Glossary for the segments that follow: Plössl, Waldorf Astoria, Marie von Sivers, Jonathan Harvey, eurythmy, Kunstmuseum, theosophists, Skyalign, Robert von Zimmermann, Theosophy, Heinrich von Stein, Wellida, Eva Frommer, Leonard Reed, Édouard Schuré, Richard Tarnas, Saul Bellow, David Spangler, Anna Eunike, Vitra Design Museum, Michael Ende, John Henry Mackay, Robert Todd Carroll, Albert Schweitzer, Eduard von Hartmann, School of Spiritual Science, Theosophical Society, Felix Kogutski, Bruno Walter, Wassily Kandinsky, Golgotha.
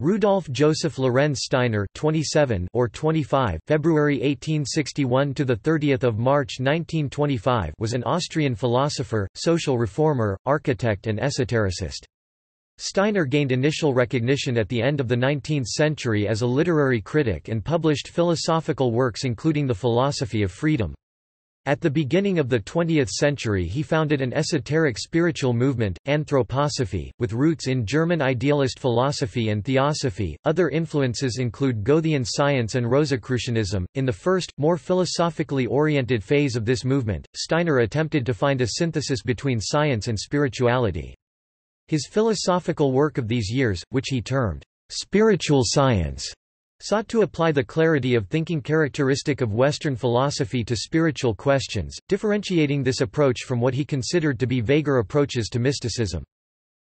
Rudolf Joseph Lorenz Steiner (27 or 25, February 1861 to the 30th of March 1925) was an Austrian philosopher, social reformer, architect, and esotericist. Steiner gained initial recognition at the end of the 19th century as a literary critic and published philosophical works including The Philosophy of Freedom. At the beginning of the 20th century he founded an esoteric spiritual movement, Anthroposophy, with roots in German idealist philosophy and theosophy. Other influences include Goethean science and Rosicrucianism. In the first, more philosophically oriented phase of this movement, Steiner attempted to find a synthesis between science and spirituality. His philosophical work of these years, which he termed spiritual science, sought to apply the clarity of thinking characteristic of Western philosophy to spiritual questions, differentiating this approach from what he considered to be vaguer approaches to mysticism.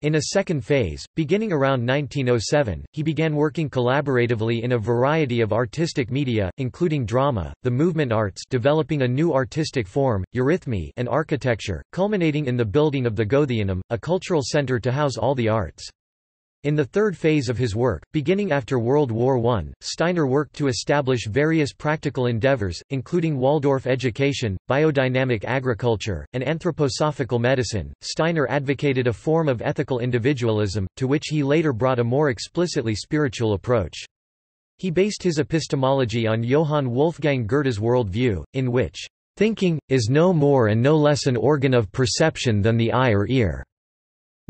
In a second phase, beginning around 1907, he began working collaboratively in a variety of artistic media, including drama, the movement arts, developing a new artistic form, eurythmy, and architecture, culminating in the building of the Goetheanum, a cultural center to house all the arts. In the third phase of his work, beginning after World War I, Steiner worked to establish various practical endeavors, including Waldorf education, biodynamic agriculture, and anthroposophical medicine. Steiner advocated a form of ethical individualism, to which he later brought a more explicitly spiritual approach. He based his epistemology on Johann Wolfgang Goethe's worldview, in which, "thinking is no more and no less an organ of perception than the eye or ear.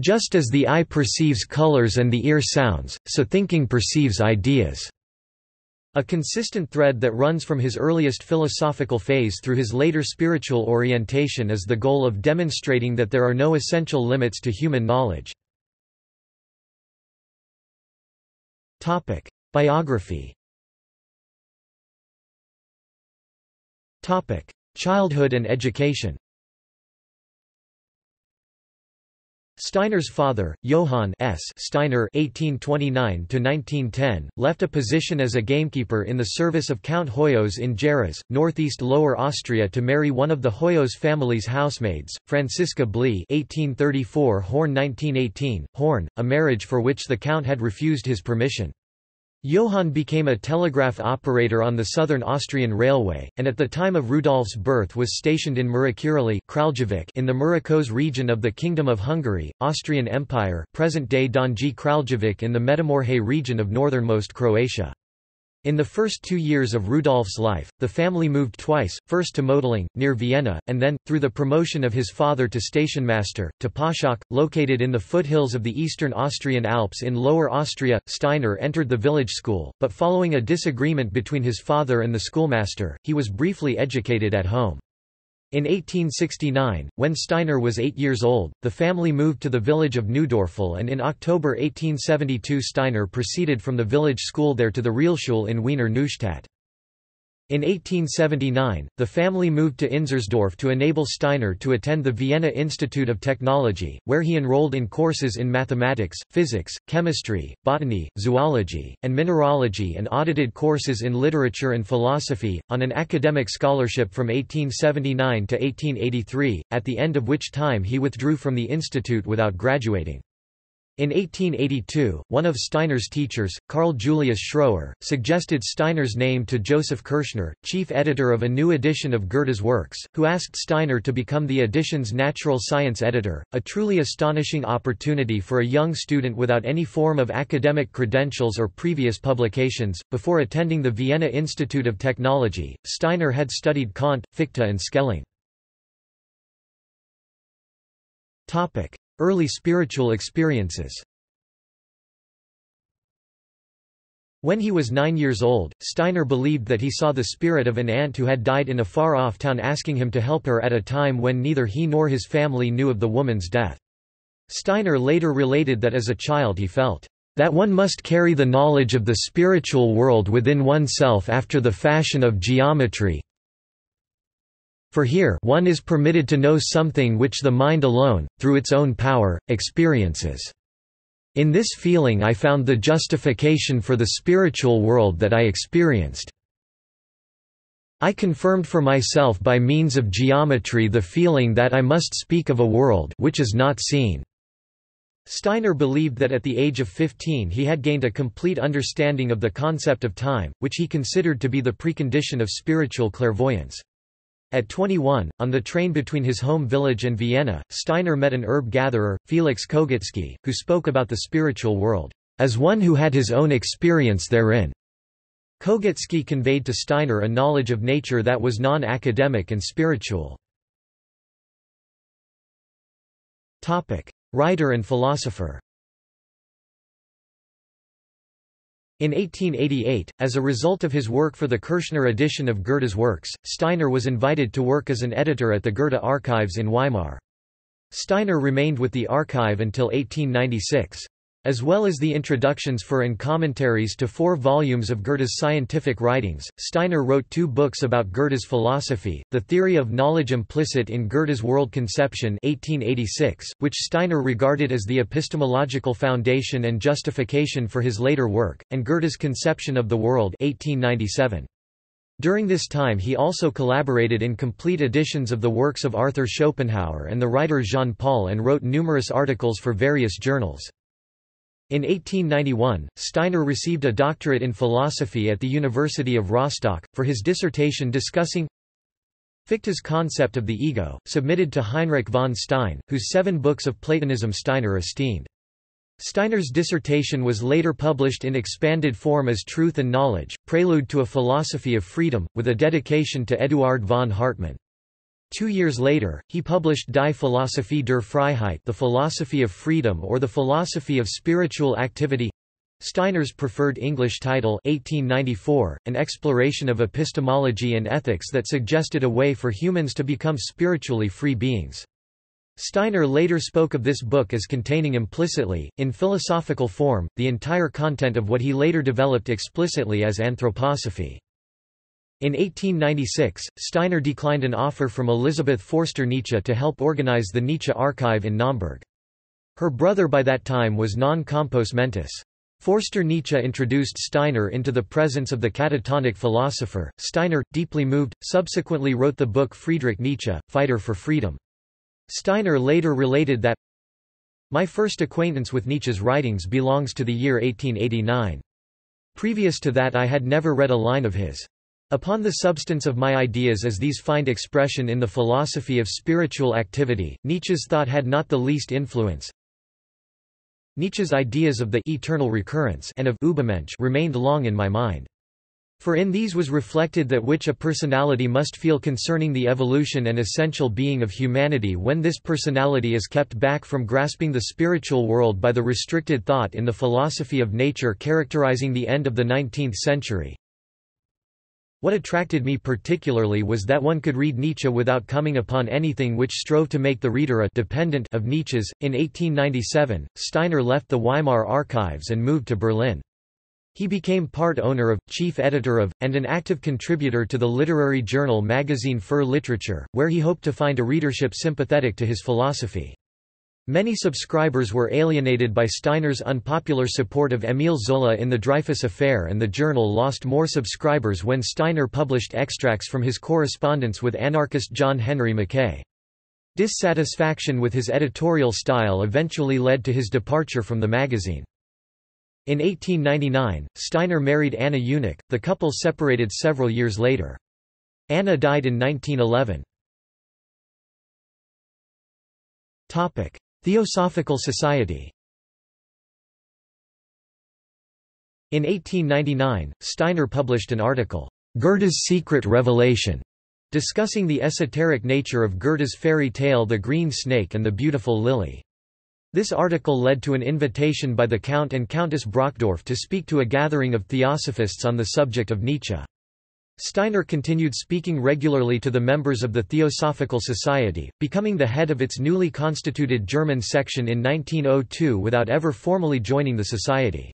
Just as the eye perceives colors and the ear sounds, so thinking perceives ideas." A consistent thread that runs from his earliest philosophical phase through his later spiritual orientation is the goal of demonstrating that there are no essential limits to human knowledge. Biography. Childhood and education. Steiner's father, Johann S. Steiner (1829–1910), left a position as a gamekeeper in the service of Count Hoyos in Geriz, northeast Lower Austria, to marry one of the Hoyos family's housemaids, Franziska Blee (1834–Horn 1918). Horn, a marriage for which the Count had refused his permission. Johann became a telegraph operator on the Southern Austrian Railway, and at the time of Rudolf's birth was stationed in Murakirali in the Murakos region of the Kingdom of Hungary, Austrian Empire, present-day Donji Kraljevic in the Metamorhe region of northernmost Croatia. In the first 2 years of Rudolf's life, the family moved twice, first to Mödling, near Vienna, and then, through the promotion of his father to stationmaster, to Paschak, located in the foothills of the eastern Austrian Alps in Lower Austria. Steiner entered the village school, but following a disagreement between his father and the schoolmaster, he was briefly educated at home. In 1869, when Steiner was 8 years old, the family moved to the village of Neudorfel, and in October 1872 Steiner proceeded from the village school there to the Realschule in Wiener Neustadt. In 1879, the family moved to Inzersdorf to enable Steiner to attend the Vienna Institute of Technology, where he enrolled in courses in mathematics, physics, chemistry, botany, zoology, and mineralogy, and audited courses in literature and philosophy, on an academic scholarship from 1879 to 1883, at the end of which time he withdrew from the institute without graduating. In 1882, one of Steiner's teachers, Carl Julius Schroer, suggested Steiner's name to Joseph Kirchner, chief editor of a new edition of Goethe's works, who asked Steiner to become the edition's natural science editor, a truly astonishing opportunity for a young student without any form of academic credentials or previous publications. Before attending the Vienna Institute of Technology, Steiner had studied Kant, Fichte, and Schelling. Early spiritual experiences. When he was 9 years old, Steiner believed that he saw the spirit of an aunt who had died in a far-off town asking him to help her at a time when neither he nor his family knew of the woman's death. Steiner later related that as a child he felt that one must carry the knowledge of the spiritual world within oneself after the fashion of geometry, for here one is permitted to know something which the mind alone, through its own power, experiences. In this feeling I found the justification for the spiritual world that I experienced. I confirmed for myself by means of geometry the feeling that I must speak of a world which is not seen. Steiner believed that at the age of 15 he had gained a complete understanding of the concept of time, which he considered to be the precondition of spiritual clairvoyance. At 21, on the train between his home village and Vienna, Steiner met an herb-gatherer, Felix Kogutski, who spoke about the spiritual world as one who had his own experience therein. Kogutski conveyed to Steiner a knowledge of nature that was non-academic and spiritual. Writer and philosopher. In 1888, as a result of his work for the Kirchner edition of Goethe's works, Steiner was invited to work as an editor at the Goethe archives in Weimar. Steiner remained with the archive until 1896. As well as the introductions for and commentaries to 4 volumes of Goethe's scientific writings, Steiner wrote 2 books about Goethe's philosophy, The Theory of Knowledge Implicit in Goethe's World Conception 1886, which Steiner regarded as the epistemological foundation and justification for his later work, and Goethe's Conception of the World 1897. During this time he also collaborated in complete editions of the works of Arthur Schopenhauer and the writer Jean Paul and wrote numerous articles for various journals. In 1891, Steiner received a doctorate in philosophy at the University of Rostock, for his dissertation discussing Fichte's concept of the ego, submitted to Heinrich von Stein, whose 7 books of Platonism Steiner esteemed. Steiner's dissertation was later published in expanded form as Truth and Knowledge, Prelude to a Philosophy of Freedom, with a dedication to Eduard von Hartmann. 2 years later, he published Die Philosophie der Freiheit, The Philosophy of Freedom or The Philosophy of Spiritual Activity, Steiner's preferred English title, 1894, an exploration of epistemology and ethics that suggested a way for humans to become spiritually free beings. Steiner later spoke of this book as containing implicitly, in philosophical form, the entire content of what he later developed explicitly as Anthroposophy. In 1896, Steiner declined an offer from Elizabeth Forster Nietzsche to help organize the Nietzsche Archive in Naumburg. Her brother by that time was non compos mentis. Forster Nietzsche introduced Steiner into the presence of the catatonic philosopher. Steiner, deeply moved, subsequently wrote the book Friedrich Nietzsche, Fighter for Freedom. Steiner later related that, "My first acquaintance with Nietzsche's writings belongs to the year 1889. Previous to that I had never read a line of his. Upon the substance of my ideas as these find expression in the philosophy of spiritual activity, Nietzsche's thought had not the least influence. Nietzsche's ideas of the eternal recurrence and of Übermensch remained long in my mind. For in these was reflected that which a personality must feel concerning the evolution and essential being of humanity when this personality is kept back from grasping the spiritual world by the restricted thought in the philosophy of nature characterizing the end of the 19th century. What attracted me particularly was that one could read Nietzsche without coming upon anything which strove to make the reader a dependent of Nietzsche's." In 1897, Steiner left the Weimar archives and moved to Berlin. He became part owner of, chief editor of, and an active contributor to the literary journal magazine für Literatur, where he hoped to find a readership sympathetic to his philosophy. Many subscribers were alienated by Steiner's unpopular support of Émile Zola in the Dreyfus Affair, and the journal lost more subscribers when Steiner published extracts from his correspondence with anarchist John Henry Mackay. Dissatisfaction with his editorial style eventually led to his departure from the magazine. In 1899, Steiner married Anna Eunike. The couple separated several years later. Anna died in 1911. Theosophical Society. In 1899, Steiner published an article, "Goethe's Secret Revelation," discussing the esoteric nature of Goethe's fairy tale The Green Snake and the Beautiful Lily. This article led to an invitation by the Count and Countess Brockdorff to speak to a gathering of theosophists on the subject of Nietzsche. Steiner continued speaking regularly to the members of the Theosophical Society, becoming the head of its newly constituted German section in 1902 without ever formally joining the society.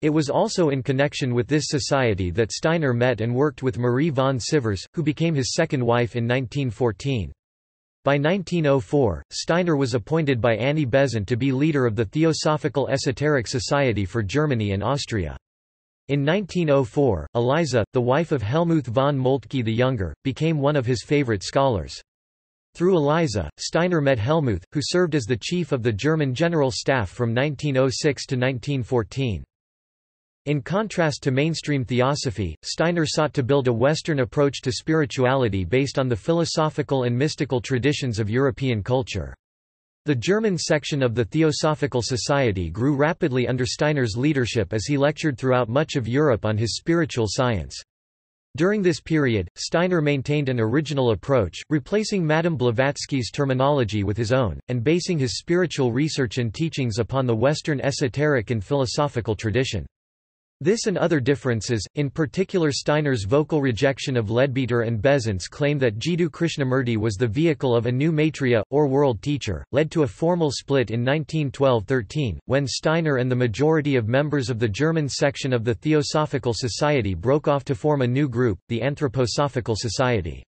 It was also in connection with this society that Steiner met and worked with Marie von Sivers, who became his second wife in 1914. By 1904, Steiner was appointed by Annie Besant to be leader of the Theosophical Esoteric Society for Germany and Austria. In 1904, Eliza, the wife of Helmuth von Moltke the Younger, became one of his favorite scholars. Through Eliza, Steiner met Helmuth, who served as the chief of the German General Staff from 1906 to 1914. In contrast to mainstream theosophy, Steiner sought to build a Western approach to spirituality based on the philosophical and mystical traditions of European culture. The German section of the Theosophical Society grew rapidly under Steiner's leadership as he lectured throughout much of Europe on his spiritual science. During this period, Steiner maintained an original approach, replacing Madame Blavatsky's terminology with his own, and basing his spiritual research and teachings upon the Western esoteric and philosophical tradition. This and other differences, in particular Steiner's vocal rejection of Leadbeater and Bezin's claim that Jiddu Krishnamurti was the vehicle of a new Maitreya, or world teacher, led to a formal split in 1912–13, when Steiner and the majority of members of the German section of the Theosophical Society broke off to form a new group, the Anthroposophical Society.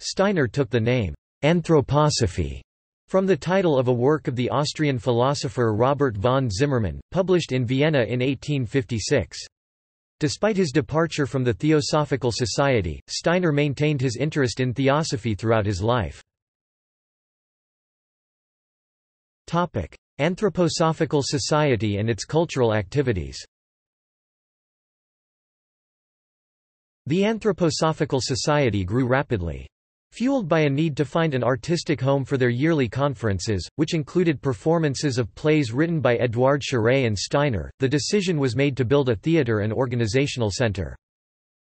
Steiner took the name, Anthroposophy, from the title of a work of the Austrian philosopher Robert von Zimmermann, published in Vienna in 1856. Despite his departure from the Theosophical Society, Steiner maintained his interest in theosophy throughout his life. Anthroposophical Society and its cultural activities. The Anthroposophical Society grew rapidly. Fueled by a need to find an artistic home for their yearly conferences, which included performances of plays written by Édouard Schuré and Steiner, the decision was made to build a theater and organizational center.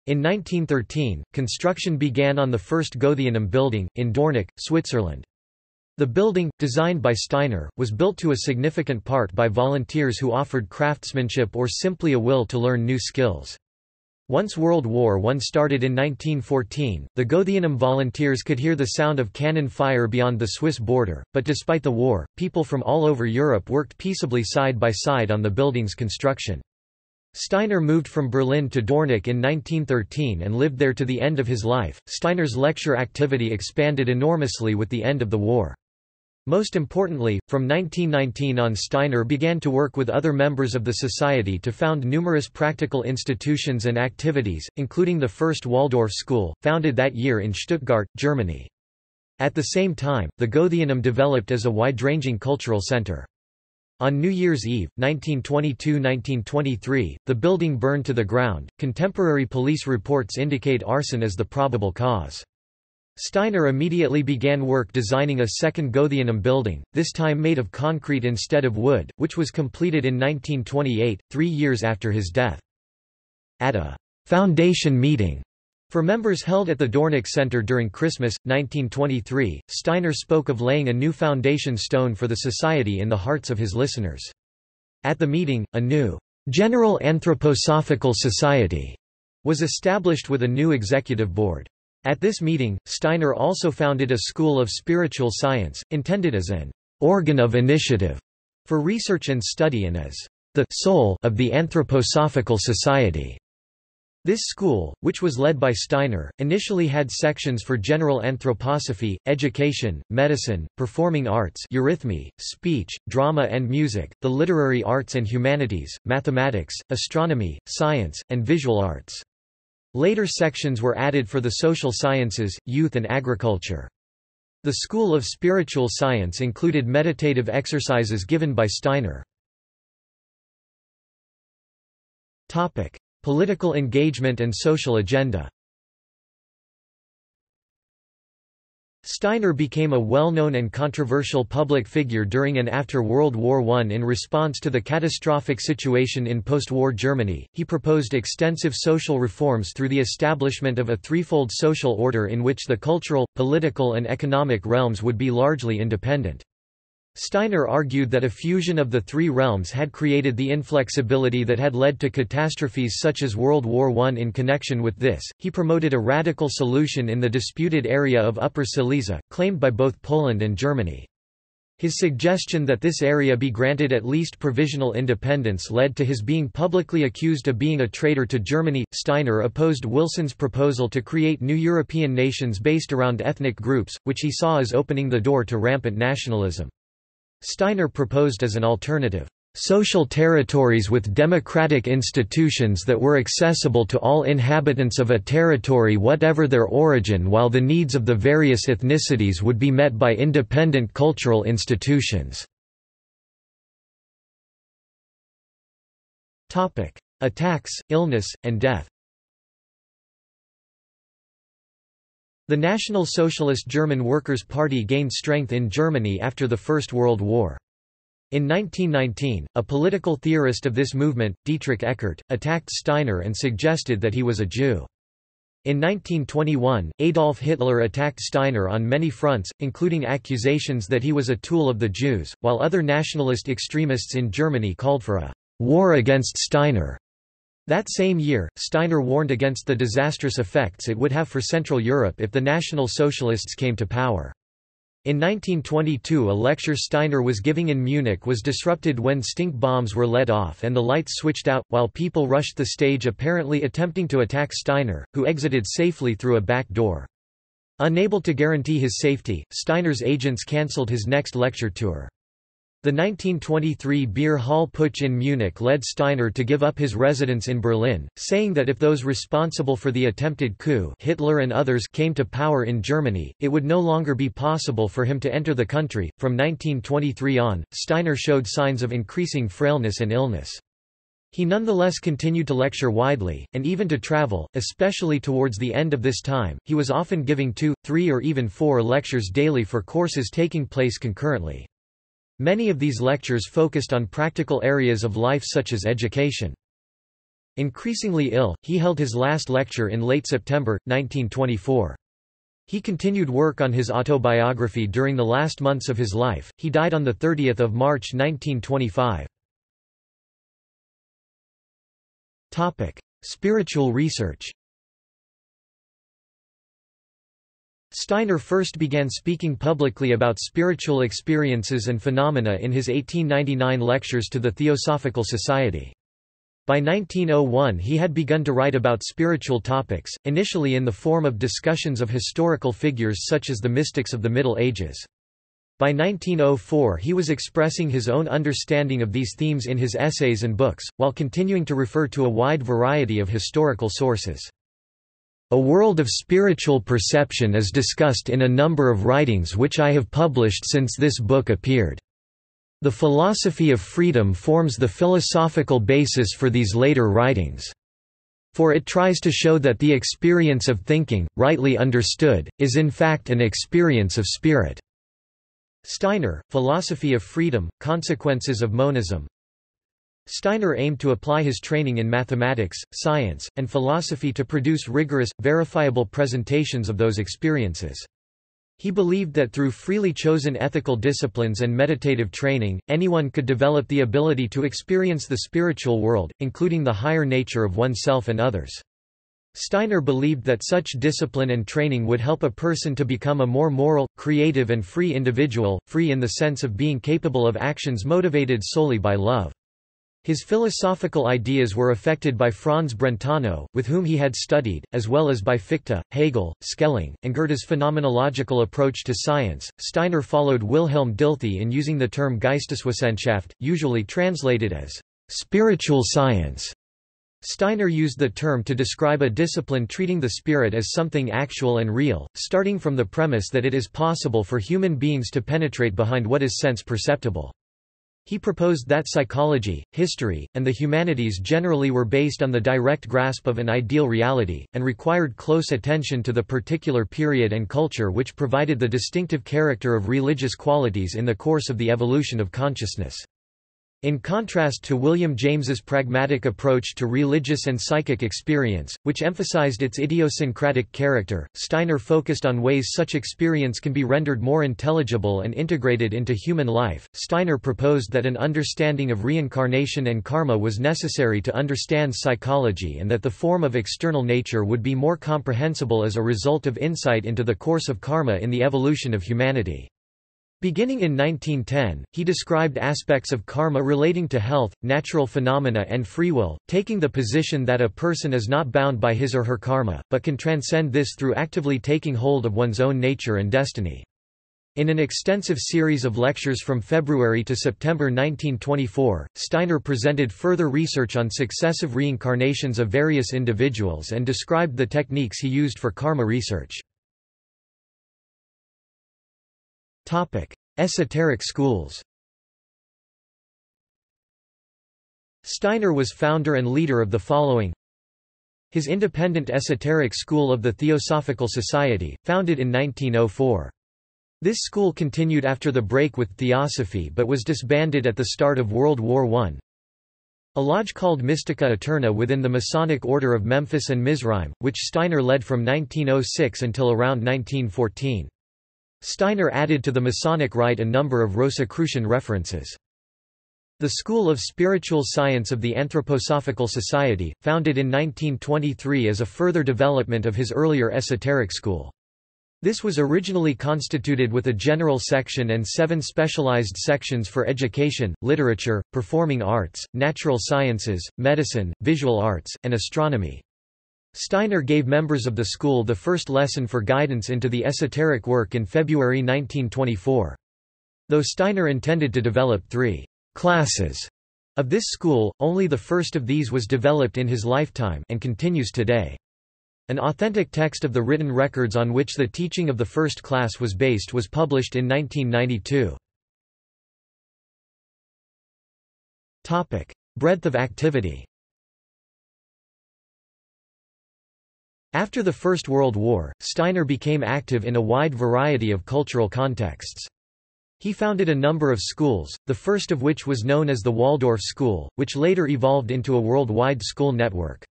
In 1913, construction began on the first Goetheanum building, in Dornach, Switzerland. The building, designed by Steiner, was built to a significant part by volunteers who offered craftsmanship or simply a will to learn new skills. Once World War I started in 1914, the Goetheanum volunteers could hear the sound of cannon fire beyond the Swiss border, but despite the war, people from all over Europe worked peaceably side by side on the building's construction. Steiner moved from Berlin to Dornach in 1913 and lived there to the end of his life. Steiner's lecture activity expanded enormously with the end of the war. Most importantly, from 1919 on Steiner began to work with other members of the society to found numerous practical institutions and activities, including the first Waldorf School, founded that year in Stuttgart, Germany. At the same time, the Goetheanum developed as a wide-ranging cultural center. On New Year's Eve, 1922–1923, the building burned to the ground. Contemporary police reports indicate arson as the probable cause. Steiner immediately began work designing a second Goetheanum building, this time made of concrete instead of wood, which was completed in 1928, 3 years after his death. At a foundation meeting for members held at the Dornach Center during Christmas, 1923, Steiner spoke of laying a new foundation stone for the society in the hearts of his listeners. At the meeting, a new General Anthroposophical Society was established with a new executive board. At this meeting, Steiner also founded a School of Spiritual Science, intended as an organ of initiative for research and study and as the soul of the Anthroposophical Society. This school, which was led by Steiner, initially had sections for general anthroposophy, education, medicine, performing arts, eurythmy, speech, drama and music, the literary arts and humanities, mathematics, astronomy, science, and visual arts. Later sections were added for the social sciences, youth and agriculture. The School of Spiritual Science included meditative exercises given by Steiner. Topic: Political engagement and social agenda. Steiner became a well-known and controversial public figure during and after World War I. In response to the catastrophic situation in post-war Germany, he proposed extensive social reforms through the establishment of a threefold social order in which the cultural, political and economic realms would be largely independent. Steiner argued that a fusion of the three realms had created the inflexibility that had led to catastrophes such as World War I. In connection with this, he promoted a radical solution in the disputed area of Upper Silesia, claimed by both Poland and Germany. His suggestion that this area be granted at least provisional independence led to his being publicly accused of being a traitor to Germany. Steiner opposed Wilson's proposal to create new European nations based around ethnic groups, which he saw as opening the door to rampant nationalism. Steiner proposed as an alternative, social territories with democratic institutions that were accessible to all inhabitants of a territory whatever their origin, while the needs of the various ethnicities would be met by independent cultural institutions. Attacks, illness, and death. The National Socialist German Workers' Party gained strength in Germany after the First World War. In 1919, a political theorist of this movement, Dietrich Eckert, attacked Steiner and suggested that he was a Jew. In 1921, Adolf Hitler attacked Steiner on many fronts, including accusations that he was a tool of the Jews, while other nationalist extremists in Germany called for a war against Steiner. That same year, Steiner warned against the disastrous effects it would have for Central Europe if the National Socialists came to power. In 1922, a lecture Steiner was giving in Munich was disrupted when stink bombs were let off and the lights switched out, while people rushed the stage apparently attempting to attack Steiner, who exited safely through a back door. Unable to guarantee his safety, Steiner's agents cancelled his next lecture tour. The 1923 Beer Hall Putsch in Munich led Steiner to give up his residence in Berlin, saying that if those responsible for the attempted coup, Hitler and others, came to power in Germany, it would no longer be possible for him to enter the country. From 1923 on, Steiner showed signs of increasing frailness and illness. He nonetheless continued to lecture widely, and even to travel, especially towards the end of this time. He was often giving 2, 3, or even 4 lectures daily for courses taking place concurrently. Many of these lectures focused on practical areas of life such as education. Increasingly ill, he held his last lecture in late September, 1924. He continued work on his autobiography during the last months of his life. He died on 30 March 1925. Spiritual research. Steiner first began speaking publicly about spiritual experiences and phenomena in his 1899 lectures to the Theosophical Society. By 1901 he had begun to write about spiritual topics, initially in the form of discussions of historical figures such as the mystics of the Middle Ages. By 1904 he was expressing his own understanding of these themes in his essays and books, while continuing to refer to a wide variety of historical sources. A world of spiritual perception is discussed in a number of writings which I have published since this book appeared. The philosophy of freedom forms the philosophical basis for these later writings. For it tries to show that the experience of thinking, rightly understood, is in fact an experience of spirit. Steiner, Philosophy of Freedom, Consequences of Monism. Steiner aimed to apply his training in mathematics, science, and philosophy to produce rigorous, verifiable presentations of those experiences. He believed that through freely chosen ethical disciplines and meditative training, anyone could develop the ability to experience the spiritual world, including the higher nature of oneself and others. Steiner believed that such discipline and training would help a person to become a more moral, creative, and free individual, free in the sense of being capable of actions motivated solely by love. His philosophical ideas were affected by Franz Brentano, with whom he had studied, as well as by Fichte, Hegel, Schelling, and Goethe's phenomenological approach to science. Steiner followed Wilhelm Dilthey in using the term Geisteswissenschaft, usually translated as spiritual science. Steiner used the term to describe a discipline treating the spirit as something actual and real, starting from the premise that it is possible for human beings to penetrate behind what is sense perceptible. He proposed that psychology, history, and the humanities generally were based on the direct grasp of an ideal reality, and required close attention to the particular period and culture which provided the distinctive character of religious qualities in the course of the evolution of consciousness. In contrast to William James's pragmatic approach to religious and psychic experience, which emphasized its idiosyncratic character, Steiner focused on ways such experience can be rendered more intelligible and integrated into human life. Steiner proposed that an understanding of reincarnation and karma was necessary to understand psychology, and that the form of external nature would be more comprehensible as a result of insight into the course of karma in the evolution of humanity. Beginning in 1910, he described aspects of karma relating to health, natural phenomena, and free will, taking the position that a person is not bound by his or her karma, but can transcend this through actively taking hold of one's own nature and destiny. In an extensive series of lectures from February to September 1924, Steiner presented further research on successive reincarnations of various individuals and described the techniques he used for karma research. Esoteric schools. Steiner was founder and leader of the following: his independent esoteric school of the Theosophical Society, founded in 1904. This school continued after the break with Theosophy but was disbanded at the start of World War I. A lodge called Mystica Eterna within the Masonic Order of Memphis and Mizraim, which Steiner led from 1906 until around 1914. Steiner added to the Masonic Rite a number of Rosicrucian references. The School of Spiritual Science of the Anthroposophical Society, founded in 1923 as a further development of his earlier esoteric school. This was originally constituted with a general section and 7 specialized sections for education, literature, performing arts, natural sciences, medicine, visual arts, and astronomy. Steiner gave members of the school the first lesson for guidance into the esoteric work in February 1924. Though Steiner intended to develop 3 classes of this school, only the first of these was developed in his lifetime and continues today. An authentic text of the written records on which the teaching of the first class was based was published in 1992. Topic: breadth of activity. After the First World War, Steiner became active in a wide variety of cultural contexts. He founded a number of schools, the first of which was known as the Waldorf School, which later evolved into a worldwide school network.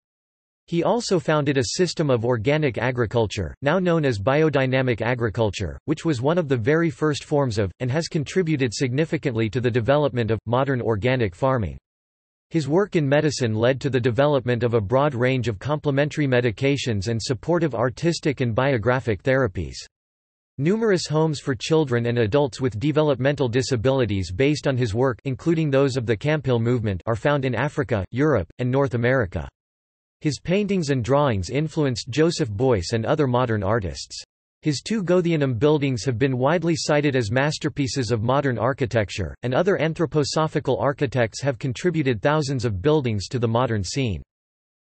He also founded a system of organic agriculture, now known as biodynamic agriculture, which was one of the very first forms of, and has contributed significantly to the development of, modern organic farming. His work in medicine led to the development of a broad range of complementary medications and supportive artistic and biographic therapies. Numerous homes for children and adults with developmental disabilities based on his work, including those of the Camphill movement, are found in Africa, Europe, and North America. His paintings and drawings influenced Joseph Beuys and other modern artists. His 2 Goetheanum buildings have been widely cited as masterpieces of modern architecture, and other anthroposophical architects have contributed thousands of buildings to the modern scene.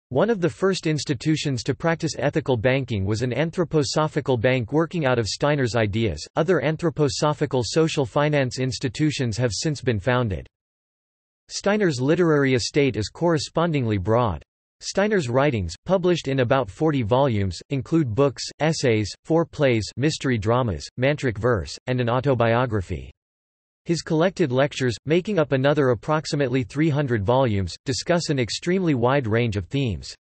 One of the first institutions to practice ethical banking was an anthroposophical bank working out of Steiner's ideas. Other anthroposophical social finance institutions have since been founded. Steiner's literary estate is correspondingly broad. Steiner's writings, published in about 40 volumes, include books, essays, 4 plays, mystery dramas, mantric verse, and an autobiography. His collected lectures, making up another approximately 300 volumes, discuss an extremely wide range of themes.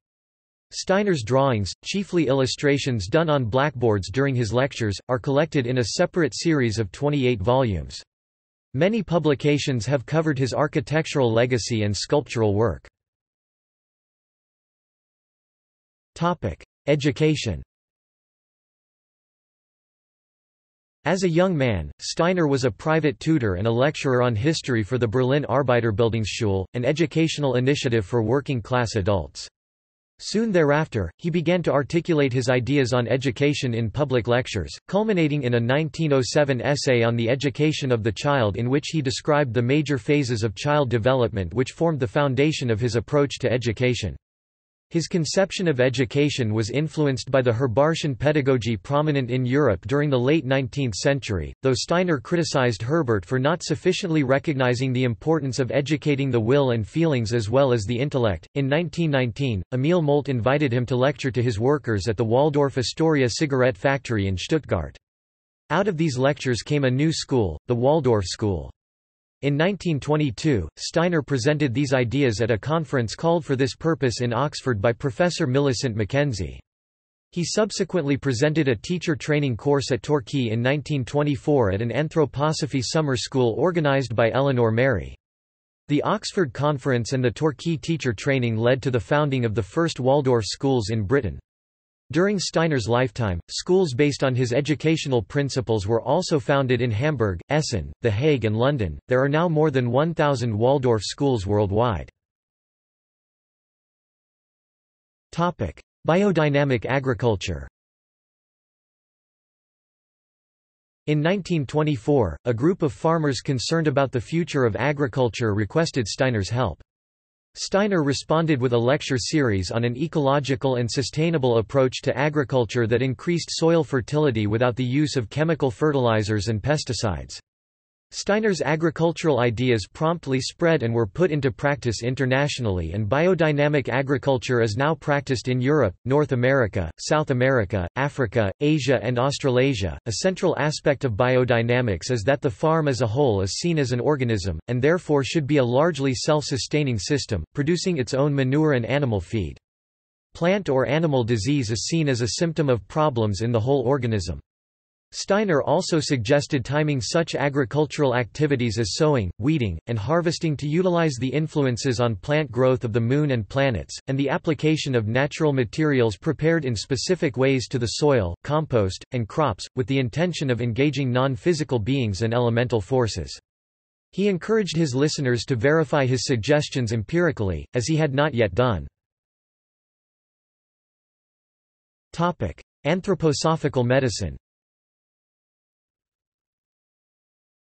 Steiner's drawings, chiefly illustrations done on blackboards during his lectures, are collected in a separate series of 28 volumes. Many publications have covered his architectural legacy and sculptural work. Education. As a young man, Steiner was a private tutor and a lecturer on history for the Berlin Arbeiterbildungsschule, an educational initiative for working-class adults. Soon thereafter, he began to articulate his ideas on education in public lectures, culminating in a 1907 essay on the education of the child in which he described the major phases of child development which formed the foundation of his approach to education. His conception of education was influenced by the Herbartian pedagogy prominent in Europe during the late 19th century, though Steiner criticized Herbart for not sufficiently recognizing the importance of educating the will and feelings as well as the intellect. In 1919, Emil Moltke invited him to lecture to his workers at the Waldorf Astoria cigarette factory in Stuttgart. Out of these lectures came a new school, the Waldorf School. In 1922, Steiner presented these ideas at a conference called for this purpose in Oxford by Professor Millicent Mackenzie. He subsequently presented a teacher training course at Torquay in 1924 at an Anthroposophy summer school organized by Eleanor Mary. The Oxford Conference and the Torquay teacher training led to the founding of the first Waldorf schools in Britain. During Steiner's lifetime, schools based on his educational principles were also founded in Hamburg, Essen, The Hague, and London. There are now more than 1,000 Waldorf schools worldwide. Topic: biodynamic agriculture. In 1924, a group of farmers concerned about the future of agriculture requested Steiner's help. Steiner responded with a lecture series on an ecological and sustainable approach to agriculture that increased soil fertility without the use of chemical fertilizers and pesticides. Steiner's agricultural ideas promptly spread and were put into practice internationally, and biodynamic agriculture is now practiced in Europe, North America, South America, Africa, Asia and Australasia. A central aspect of biodynamics is that the farm as a whole is seen as an organism, and therefore should be a largely self-sustaining system, producing its own manure and animal feed. Plant or animal disease is seen as a symptom of problems in the whole organism. Steiner also suggested timing such agricultural activities as sowing, weeding, and harvesting to utilize the influences on plant growth of the moon and planets, and the application of natural materials prepared in specific ways to the soil, compost, and crops, with the intention of engaging non-physical beings and elemental forces. He encouraged his listeners to verify his suggestions empirically, as he had not yet done. Topic: Anthroposophical medicine.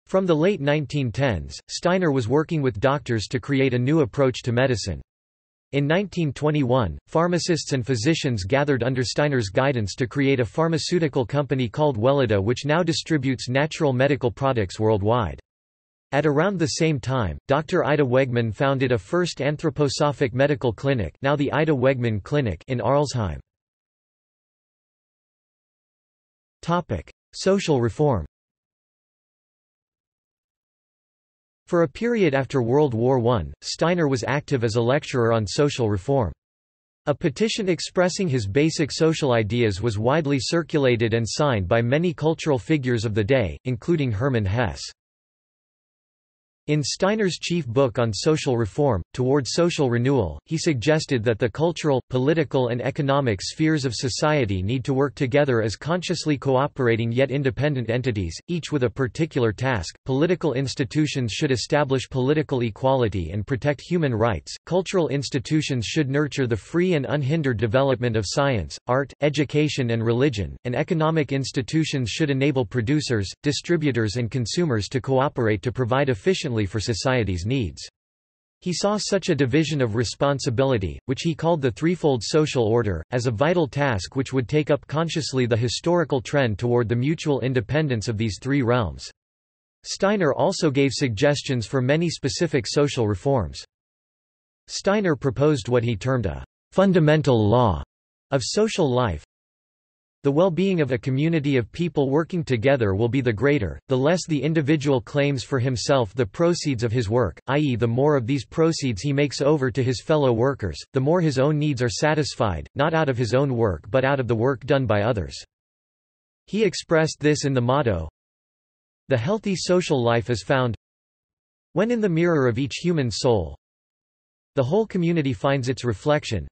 From the late 1910s, Steiner was working with doctors to create a new approach to medicine. In 1921, pharmacists and physicians gathered under Steiner's guidance to create a pharmaceutical company called Wellida, which now distributes natural medical products worldwide. At around the same time, Dr. Ida Wegman founded a first anthroposophic medical clinic, now the Ida Wegman Clinic, in Arlsheim. Topic: Social reform. For a period after World War I, Steiner was active as a lecturer on social reform. A petition expressing his basic social ideas was widely circulated and signed by many cultural figures of the day, including Hermann Hesse. In Steiner's chief book on social reform, Toward Social Renewal, he suggested that the cultural, political and economic spheres of society need to work together as consciously cooperating yet independent entities, each with a particular task. Political institutions should establish political equality and protect human rights. Cultural institutions should nurture the free and unhindered development of science, art, education and religion, and economic institutions should enable producers, distributors and consumers to cooperate to provide efficiently for society's needs. He saw such a division of responsibility, which he called the threefold social order, as a vital task which would take up consciously the historical trend toward the mutual independence of these three realms. Steiner also gave suggestions for many specific social reforms. Steiner proposed what he termed a fundamental law of social life. The well-being of a community of people working together will be the greater, the less the individual claims for himself the proceeds of his work, i.e. the more of these proceeds he makes over to his fellow workers, the more his own needs are satisfied, not out of his own work but out of the work done by others. He expressed this in the motto, "The healthy social life is found when in the mirror of each human soul the whole community finds its reflection,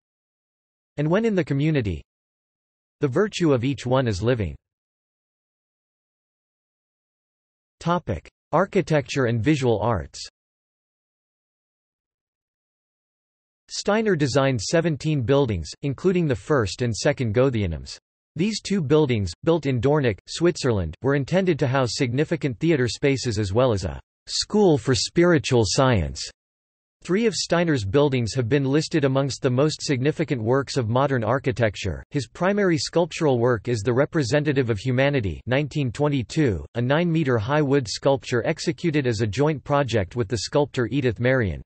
and when in the community the virtue of each one is living." Topic: Architecture and visual arts. Steiner designed 17 buildings, including the first and second Goetheanums. These two buildings, built in Dornach, Switzerland, were intended to house significant theater spaces as well as a school for spiritual science. Three of Steiner's buildings have been listed amongst the most significant works of modern architecture. His primary sculptural work is The Representative of Humanity, 1922, a 9-meter-high wood sculpture executed as a joint project with the sculptor Edith Marion.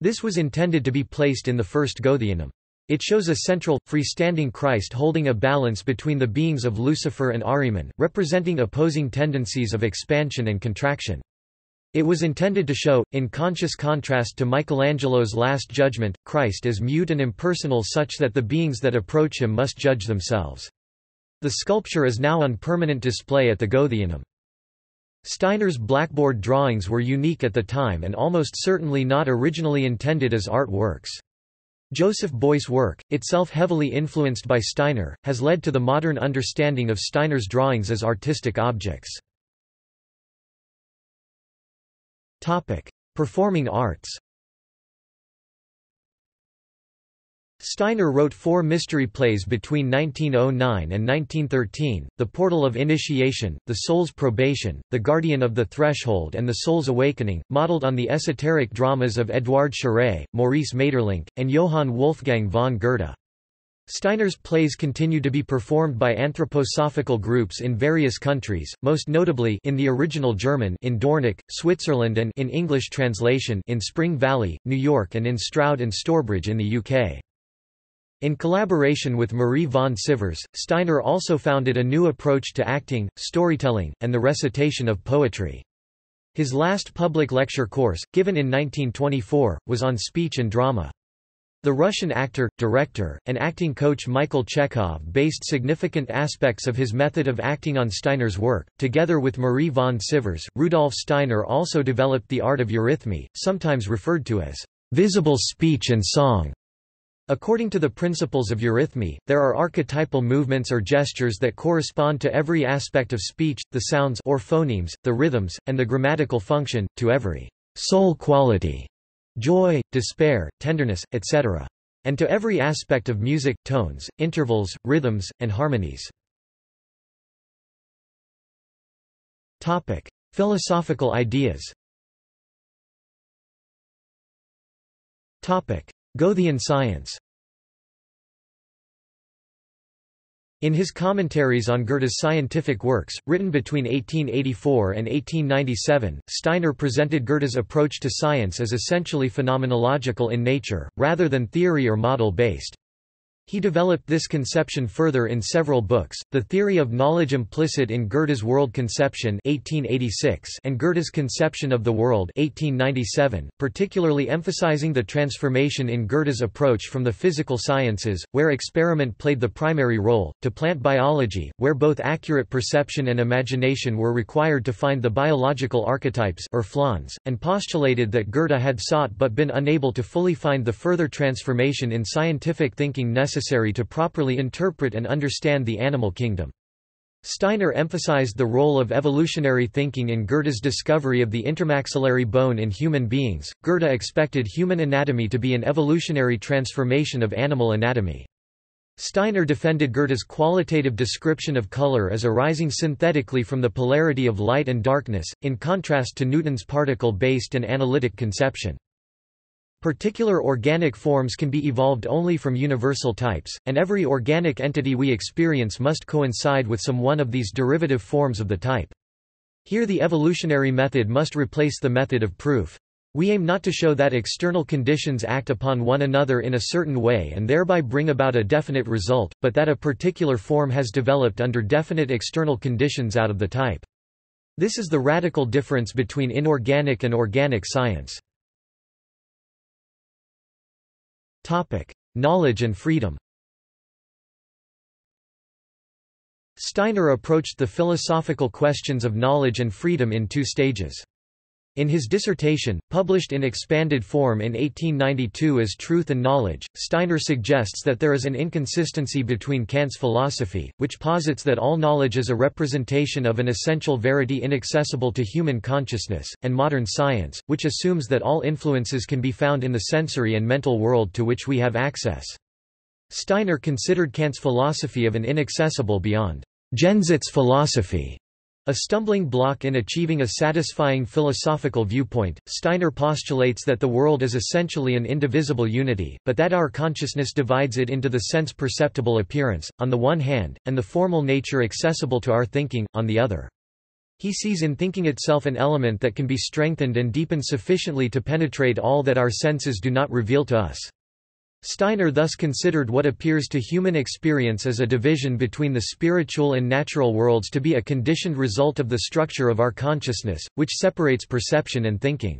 This was intended to be placed in the first Goetheanum. It shows a central, freestanding Christ holding a balance between the beings of Lucifer and Ahriman, representing opposing tendencies of expansion and contraction. It was intended to show, in conscious contrast to Michelangelo's Last Judgment, Christ as mute and impersonal, such that the beings that approach him must judge themselves. The sculpture is now on permanent display at the Goetheanum. Steiner's blackboard drawings were unique at the time and almost certainly not originally intended as artworks. Joseph Beuys' work, itself heavily influenced by Steiner, has led to the modern understanding of Steiner's drawings as artistic objects. Performing arts. Steiner wrote 4 mystery plays between 1909 and 1913, The Portal of Initiation, The Soul's Probation, The Guardian of the Threshold and The Soul's Awakening, modeled on the esoteric dramas of Édouard Schuré, Maurice Maeterlinck, and Johann Wolfgang von Goethe. Steiner's plays continue to be performed by anthroposophical groups in various countries, most notably in the original German in Dornach, Switzerland, and in English translation in Spring Valley, New York, and in Stroud and Storebridge in the UK. In collaboration with Marie von Sivers, Steiner also founded a new approach to acting, storytelling, and the recitation of poetry. His last public lecture course, given in 1924, was on speech and drama. The Russian actor, director, and acting coach Michael Chekhov based significant aspects of his method of acting on Steiner's work. Together with Marie von Sivers, Rudolf Steiner also developed the art of eurythmy, sometimes referred to as visible speech and song. According to the principles of eurythmy, there are archetypal movements or gestures that correspond to every aspect of speech, the sounds or phonemes, the rhythms, and the grammatical function, to every soul quality, joy, despair, tenderness, etc., and to every aspect of music, tones, intervals, rhythms, and harmonies. Topic: Philosophical ideas. Topic: Goethean science. In his commentaries on Goethe's scientific works, written between 1884 and 1897, Steiner presented Goethe's approach to science as essentially phenomenological in nature, rather than theory or model-based. He developed this conception further in several books, The Theory of Knowledge Implicit in Goethe's World Conception 1886 and Goethe's Conception of the World 1897, particularly emphasizing the transformation in Goethe's approach from the physical sciences, where experiment played the primary role, to plant biology, where both accurate perception and imagination were required to find the biological archetypes or flans, and postulated that Goethe had sought but been unable to fully find the further transformation in scientific thinking necessary to properly interpret and understand the animal kingdom. Steiner emphasized the role of evolutionary thinking in Goethe's discovery of the intermaxillary bone in human beings. Goethe expected human anatomy to be an evolutionary transformation of animal anatomy. Steiner defended Goethe's qualitative description of color as arising synthetically from the polarity of light and darkness, in contrast to Newton's particle-based and analytic conception. Particular organic forms can be evolved only from universal types, and every organic entity we experience must coincide with some one of these derivative forms of the type. Here the evolutionary method must replace the method of proof. We aim not to show that external conditions act upon one another in a certain way and thereby bring about a definite result, but that a particular form has developed under definite external conditions out of the type. This is the radical difference between inorganic and organic science. Topic: Knowledge and freedom. Steiner approached the philosophical questions of knowledge and freedom in 2 stages. In his dissertation, published in expanded form in 1892 as Truth and Knowledge, Steiner suggests that there is an inconsistency between Kant's philosophy, which posits that all knowledge is a representation of an essential verity inaccessible to human consciousness, and modern science, which assumes that all influences can be found in the sensory and mental world to which we have access. Steiner considered Kant's philosophy of an inaccessible beyond Jenseits philosophy, a stumbling block in achieving a satisfying philosophical viewpoint. Steiner postulates that the world is essentially an indivisible unity, but that our consciousness divides it into the sense-perceptible appearance, on the one hand, and the formal nature accessible to our thinking, on the other. He sees in thinking itself an element that can be strengthened and deepened sufficiently to penetrate all that our senses do not reveal to us. Steiner thus considered what appears to human experience as a division between the spiritual and natural worlds to be a conditioned result of the structure of our consciousness, which separates perception and thinking.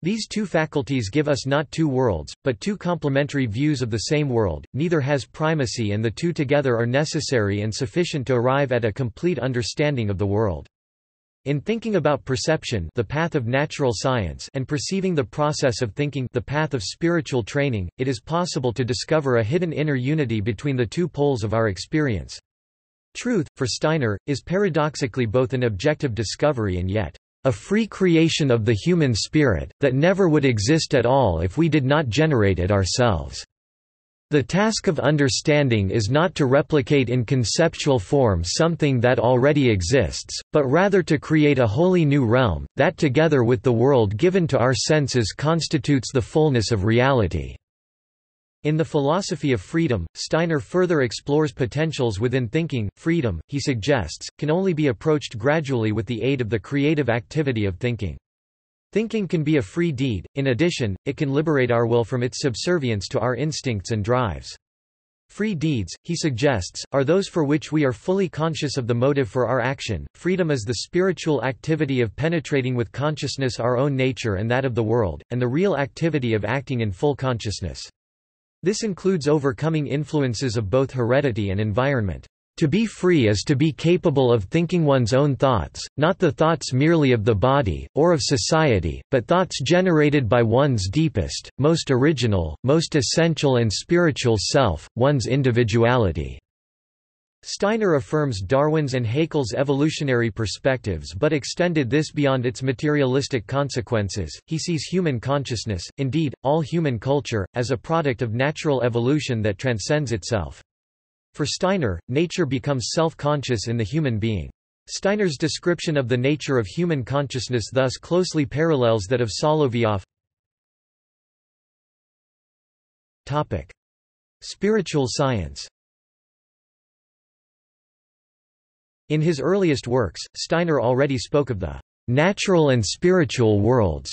These 2 faculties give us not 2 worlds, but 2 complementary views of the same world, neither has primacy, and the 2 together are necessary and sufficient to arrive at a complete understanding of the world. In thinking about perception, the path of natural science, and perceiving the process of thinking, the path of spiritual training, it is possible to discover a hidden inner unity between the 2 poles of our experience. Truth, for Steiner, is paradoxically both an objective discovery and yet a free creation of the human spirit, that never would exist at all if we did not generate it ourselves. The task of understanding is not to replicate in conceptual form something that already exists, but rather to create a wholly new realm, that together with the world given to our senses constitutes the fullness of reality." In The Philosophy of Freedom, Steiner further explores potentials within thinking. Freedom, he suggests, can only be approached gradually with the aid of the creative activity of thinking. Thinking can be a free deed. In addition, it can liberate our will from its subservience to our instincts and drives. Free deeds, he suggests, are those for which we are fully conscious of the motive for our action. Freedom is the spiritual activity of penetrating with consciousness our own nature and that of the world, and the real activity of acting in full consciousness. This includes overcoming influences of both heredity and environment. To be free is to be capable of thinking one's own thoughts, not the thoughts merely of the body, or of society, but thoughts generated by one's deepest, most original, most essential and spiritual self, one's individuality. Steiner affirms Darwin's and Haeckel's evolutionary perspectives but extended this beyond its materialistic consequences. He sees human consciousness, indeed, all human culture, as a product of natural evolution that transcends itself. For Steiner, nature becomes self-conscious in the human being. Steiner's description of the nature of human consciousness thus closely parallels that of Solovyov. Topic: Spiritual science. In his earliest works, Steiner already spoke of the natural and spiritual worlds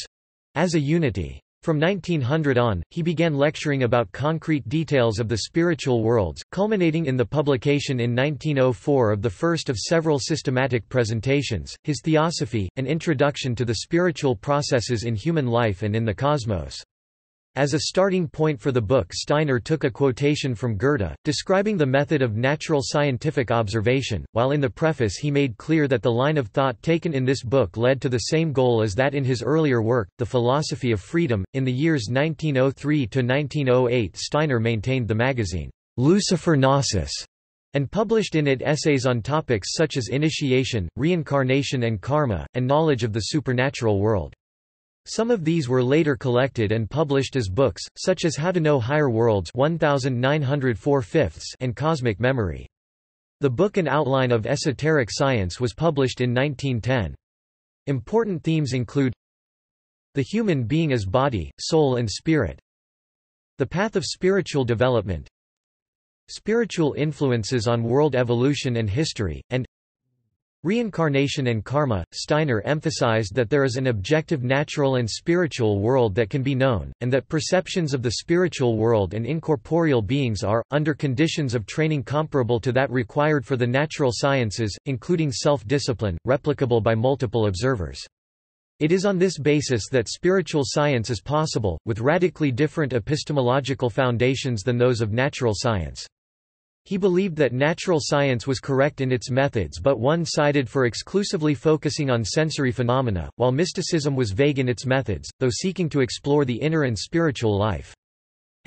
as a unity. From 1900 on, he began lecturing about concrete details of the spiritual worlds, culminating in the publication in 1904 of the first of several systematic presentations, his Theosophy, an introduction to the spiritual processes in human life and in the cosmos. As a starting point for the book, Steiner took a quotation from Goethe, describing the method of natural scientific observation, while in the preface he made clear that the line of thought taken in this book led to the same goal as that in his earlier work, The Philosophy of Freedom. In the years 1903 to 1908, Steiner maintained the magazine Lucifer Gnosis and published in it essays on topics such as initiation, reincarnation and karma, and knowledge of the supernatural world. Some of these were later collected and published as books, such as How to Know Higher Worlds 1904-5 and Cosmic Memory. The book An Outline of Esoteric Science was published in 1910. Important themes include the human being as body, soul and spirit, the path of spiritual development, spiritual influences on world evolution and history, and reincarnation and karma. Steiner emphasized that there is an objective natural and spiritual world that can be known, and that perceptions of the spiritual world and incorporeal beings are, under conditions of training comparable to that required for the natural sciences, including self-discipline, replicable by multiple observers. It is on this basis that spiritual science is possible, with radically different epistemological foundations than those of natural science. He believed that natural science was correct in its methods but one-sided for exclusively focusing on sensory phenomena, while mysticism was vague in its methods, though seeking to explore the inner and spiritual life.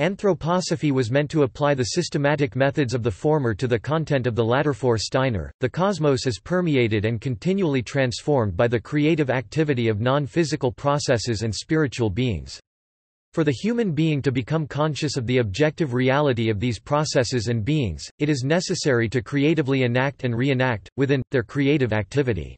Anthroposophy was meant to apply the systematic methods of the former to the content of the latter. For Steiner, the cosmos is permeated and continually transformed by the creative activity of non-physical processes and spiritual beings. For the human being to become conscious of the objective reality of these processes and beings, it is necessary to creatively enact and reenact, within, their creative activity.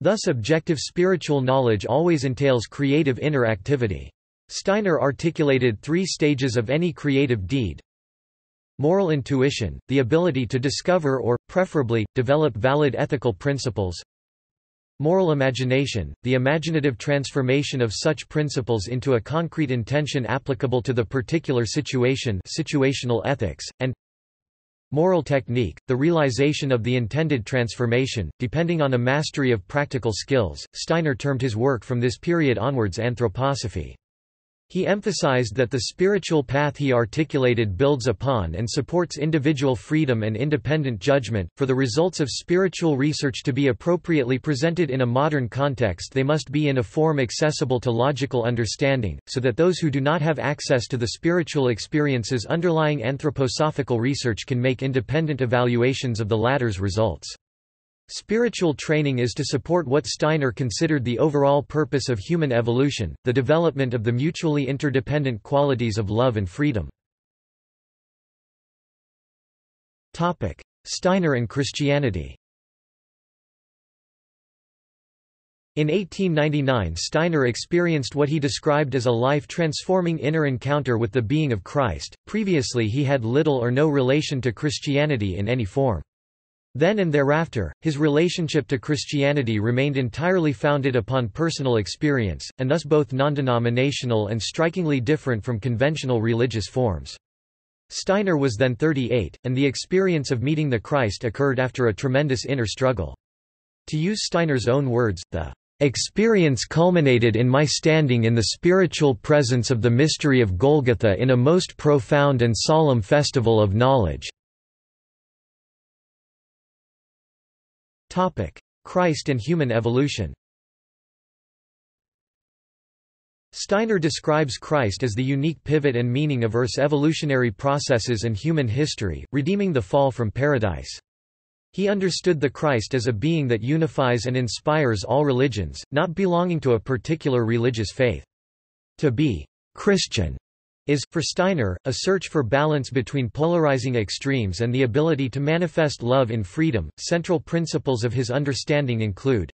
Thus objective spiritual knowledge always entails creative inner activity. Steiner articulated three stages of any creative deed. Moral intuition, the ability to discover or, preferably, develop valid ethical principles. Moral imagination, the imaginative transformation of such principles into a concrete intention applicable to the particular situation, situational ethics, and moral technique, the realization of the intended transformation, depending on a mastery of practical skills. Steiner termed his work from this period onwards anthroposophy. He emphasized that the spiritual path he articulated builds upon and supports individual freedom and independent judgment. For the results of spiritual research to be appropriately presented in a modern context, they must be in a form accessible to logical understanding, so that those who do not have access to the spiritual experiences underlying anthroposophical research can make independent evaluations of the latter's results. Spiritual training is to support what Steiner considered the overall purpose of human evolution, the development of the mutually interdependent qualities of love and freedom. Steiner and Christianity. In 1899, Steiner experienced what he described as a life-transforming inner encounter with the being of Christ. Previously he had little or no relation to Christianity in any form. Then and thereafter, his relationship to Christianity remained entirely founded upon personal experience, and thus both non-denominational and strikingly different from conventional religious forms. Steiner was then 38, and the experience of meeting the Christ occurred after a tremendous inner struggle. To use Steiner's own words, the experience culminated in my standing in the spiritual presence of the mystery of Golgotha in a most profound and solemn festival of knowledge. Topic: Christ and human evolution. Steiner describes Christ as the unique pivot and meaning of Earth's evolutionary processes and human history, redeeming the fall from paradise. He understood the Christ as a being that unifies and inspires all religions, not belonging to a particular religious faith. To be Christian is, for Steiner, a search for balance between polarizing extremes and the ability to manifest love in freedom. Central principles of his understanding include: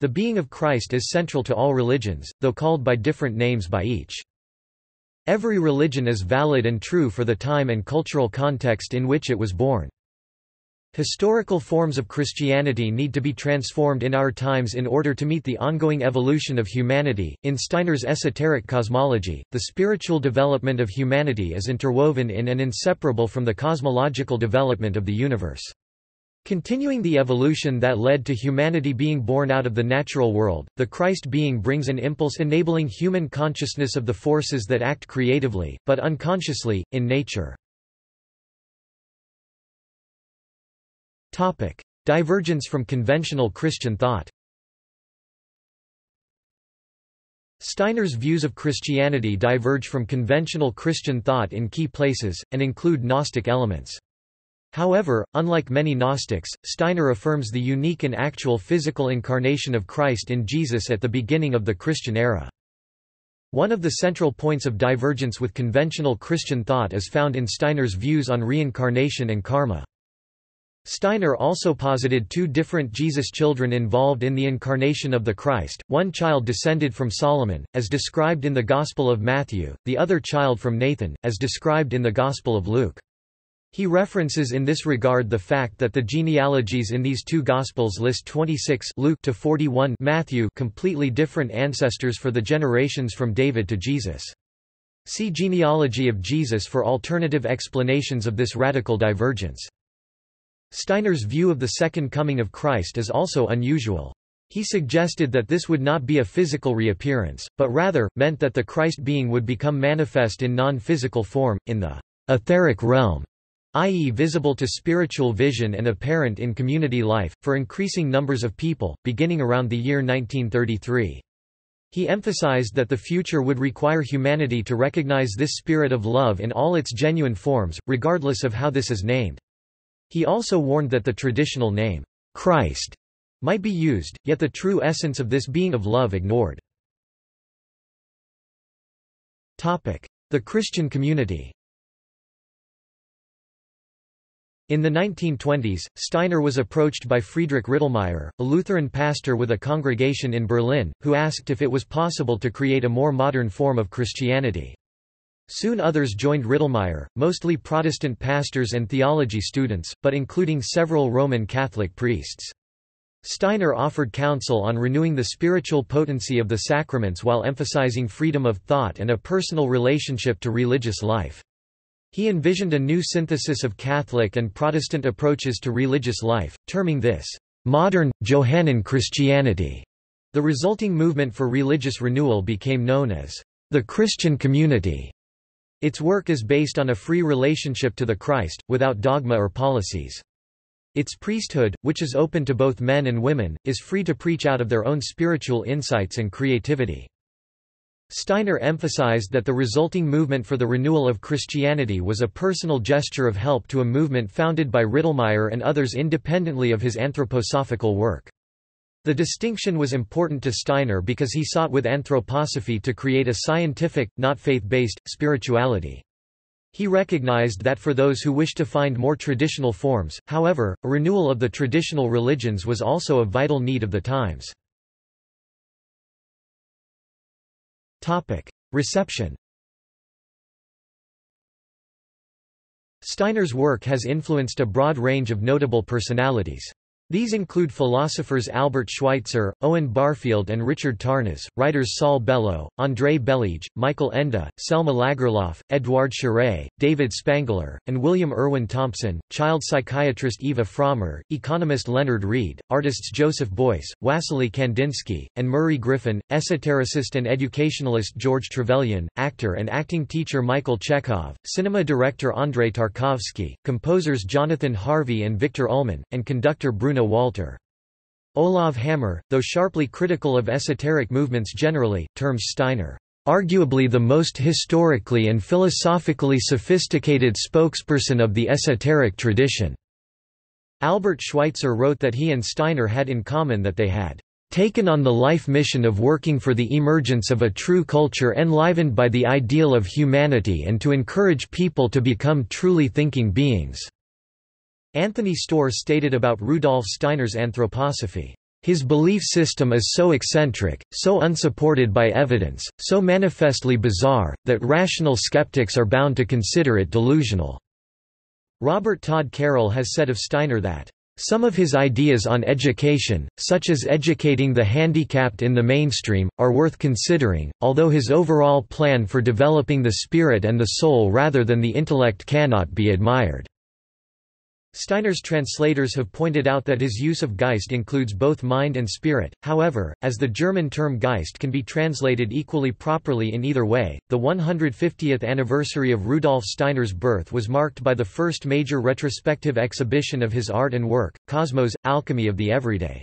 the being of Christ is central to all religions, though called by different names by each. Every religion is valid and true for the time and cultural context in which it was born. Historical forms of Christianity need to be transformed in our times in order to meet the ongoing evolution of humanity. In Steiner's esoteric cosmology, the spiritual development of humanity is interwoven in and inseparable from the cosmological development of the universe. Continuing the evolution that led to humanity being born out of the natural world, the Christ being brings an impulse enabling human consciousness of the forces that act creatively, but unconsciously, in nature. Topic: Divergence from conventional Christian thought. Steiner's views of Christianity diverge from conventional Christian thought in key places, and include Gnostic elements. However, unlike many Gnostics, Steiner affirms the unique and actual physical incarnation of Christ in Jesus at the beginning of the Christian era. One of the central points of divergence with conventional Christian thought is found in Steiner's views on reincarnation and karma. Steiner also posited two different Jesus children involved in the incarnation of the Christ, one child descended from Solomon, as described in the Gospel of Matthew, the other child from Nathan, as described in the Gospel of Luke. He references in this regard the fact that the genealogies in these two Gospels list 26 Luke to 41 Matthew completely different ancestors for the generations from David to Jesus. See Genealogy of Jesus for alternative explanations of this radical divergence. Steiner's view of the Second Coming of Christ is also unusual. He suggested that this would not be a physical reappearance, but rather, meant that the Christ being would become manifest in non-physical form, in the etheric realm, i.e. visible to spiritual vision and apparent in community life, for increasing numbers of people, beginning around the year 1933. He emphasized that the future would require humanity to recognize this spirit of love in all its genuine forms, regardless of how this is named. He also warned that the traditional name, Christ, might be used, yet the true essence of this being of love ignored. The Christian Community. In the 1920s, Steiner was approached by Friedrich Rittlemeyer, a Lutheran pastor with a congregation in Berlin, who asked if it was possible to create a more modern form of Christianity. Soon others joined Rittlemeyer, mostly Protestant pastors and theology students, but including several Roman Catholic priests. Steiner offered counsel on renewing the spiritual potency of the sacraments while emphasizing freedom of thought and a personal relationship to religious life. He envisioned a new synthesis of Catholic and Protestant approaches to religious life, terming this modern, Johannine Christianity. The resulting movement for religious renewal became known as the Christian Community. Its work is based on a free relationship to the Christ, without dogma or policies. Its priesthood, which is open to both men and women, is free to preach out of their own spiritual insights and creativity. Steiner emphasized that the resulting movement for the renewal of Christianity was a personal gesture of help to a movement founded by Rittlemeyer and others independently of his anthroposophical work. The distinction was important to Steiner because he sought with anthroposophy to create a scientific, not faith-based, spirituality. He recognized that for those who wished to find more traditional forms, however, a renewal of the traditional religions was also a vital need of the times. Reception. Steiner's work has influenced a broad range of notable personalities. These include philosophers Albert Schweitzer, Owen Barfield and Richard Tarnas, writers Saul Bellow, André Bellige, Michael Ende, Selma Lagerlof, Édouard Schuré, David Spangler, and William Irwin Thompson, child psychiatrist Eva Frommer, economist Leonard Reed, artists Joseph Beuys, Wassily Kandinsky, and Murray Griffin, esotericist and educationalist George Trevelyan, actor and acting teacher Michael Chekhov, cinema director Andrei Tarkovsky, composers Jonathan Harvey and Victor Ullmann, and conductor Bruno Walter. Olaf Hammer, though sharply critical of esoteric movements generally, terms Steiner, "...arguably the most historically and philosophically sophisticated spokesperson of the esoteric tradition." Albert Schweitzer wrote that he and Steiner had in common that they had "...taken on the life mission of working for the emergence of a true culture enlivened by the ideal of humanity and to encourage people to become truly thinking beings." Anthony Storr stated about Rudolf Steiner's Anthroposophy, "His belief system is so eccentric, so unsupported by evidence, so manifestly bizarre, that rational skeptics are bound to consider it delusional." Robert Todd Carroll has said of Steiner that, "Some of his ideas on education, such as educating the handicapped in the mainstream, are worth considering, although his overall plan for developing the spirit and the soul rather than the intellect cannot be admired." Steiner's translators have pointed out that his use of Geist includes both mind and spirit, however, as the German term Geist can be translated equally properly in either way. The 150th anniversary of Rudolf Steiner's birth was marked by the first major retrospective exhibition of his art and work, Cosmos, Alchemy of the Everyday.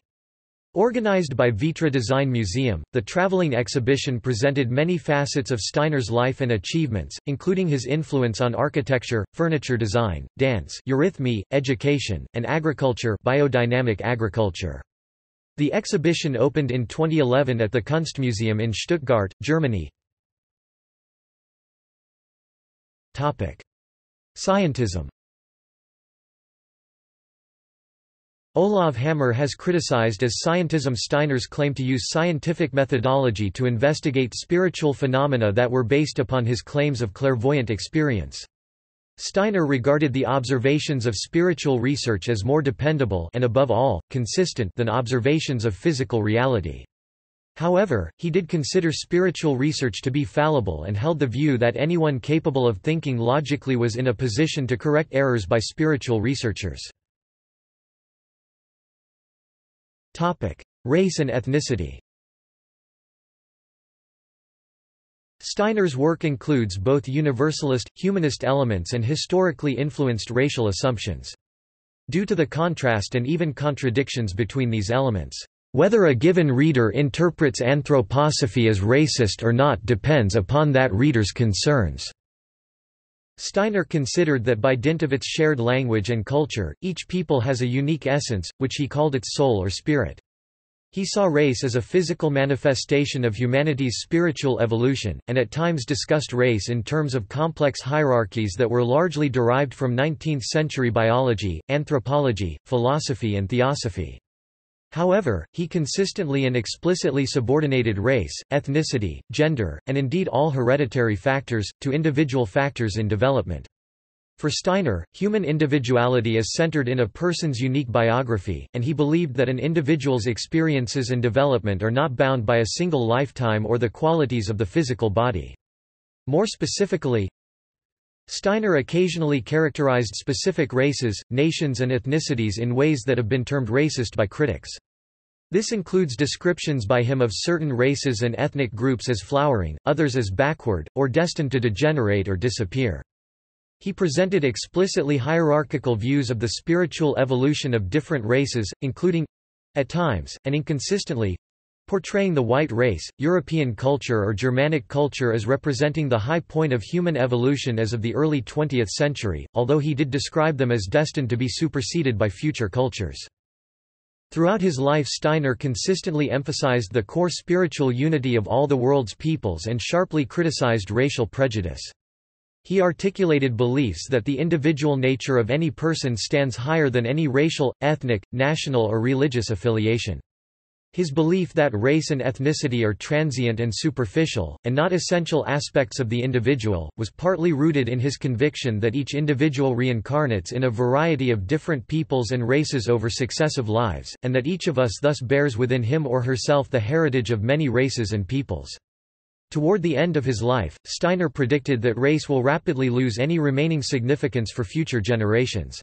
Organized by Vitra Design Museum, the traveling exhibition presented many facets of Steiner's life and achievements, including his influence on architecture, furniture design, dance, eurythmy, education, and agriculture, biodynamic agriculture. The exhibition opened in 2011 at the Kunstmuseum in Stuttgart, Germany. Topic: Scientism. Olav Hammer has criticized as scientism Steiner's claim to use scientific methodology to investigate spiritual phenomena that were based upon his claims of clairvoyant experience. Steiner regarded the observations of spiritual research as more dependable and above all, consistent than observations of physical reality. However, he did consider spiritual research to be fallible and held the view that anyone capable of thinking logically was in a position to correct errors by spiritual researchers. Race and ethnicity. Steiner's work includes both universalist, humanist elements and historically influenced racial assumptions. Due to the contrast and even contradictions between these elements, whether a given reader interprets anthroposophy as racist or not depends upon that reader's concerns. Steiner considered that by dint of its shared language and culture, each people has a unique essence, which he called its soul or spirit. He saw race as a physical manifestation of humanity's spiritual evolution, and at times discussed race in terms of complex hierarchies that were largely derived from 19th-century biology, anthropology, philosophy and theosophy. However, he consistently and explicitly subordinated race, ethnicity, gender, and indeed all hereditary factors, to individual factors in development. For Steiner, human individuality is centered in a person's unique biography, and he believed that an individual's experiences and development are not bound by a single lifetime or the qualities of the physical body. More specifically, Steiner occasionally characterized specific races, nations and ethnicities in ways that have been termed racist by critics. This includes descriptions by him of certain races and ethnic groups as flowering, others as backward, or destined to degenerate or disappear. He presented explicitly hierarchical views of the spiritual evolution of different races, including, at times, and inconsistently, portraying the white race, European culture or Germanic culture as representing the high point of human evolution as of the early 20th century, although he did describe them as destined to be superseded by future cultures. Throughout his life, Steiner consistently emphasized the core spiritual unity of all the world's peoples and sharply criticized racial prejudice. He articulated beliefs that the individual nature of any person stands higher than any racial, ethnic, national or religious affiliation. His belief that race and ethnicity are transient and superficial, and not essential aspects of the individual, was partly rooted in his conviction that each individual reincarnates in a variety of different peoples and races over successive lives, and that each of us thus bears within him or herself the heritage of many races and peoples. Toward the end of his life, Steiner predicted that race will rapidly lose any remaining significance for future generations.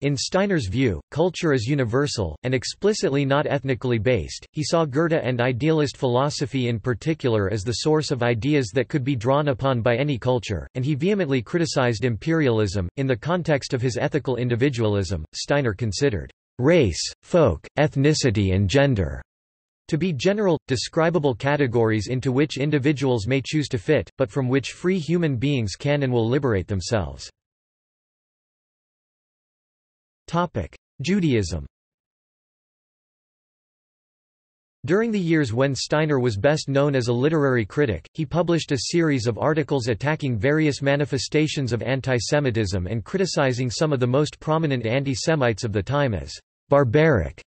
In Steiner's view, culture is universal, and explicitly not ethnically based. He saw Goethe and idealist philosophy in particular as the source of ideas that could be drawn upon by any culture, and he vehemently criticized imperialism. In the context of his ethical individualism, Steiner considered race, folk, ethnicity, and gender to be general, describable categories into which individuals may choose to fit, but from which free human beings can and will liberate themselves. Judaism. During the years when Steiner was best known as a literary critic, he published a series of articles attacking various manifestations of antisemitism and criticizing some of the most prominent anti-Semites of the time as «barbaric»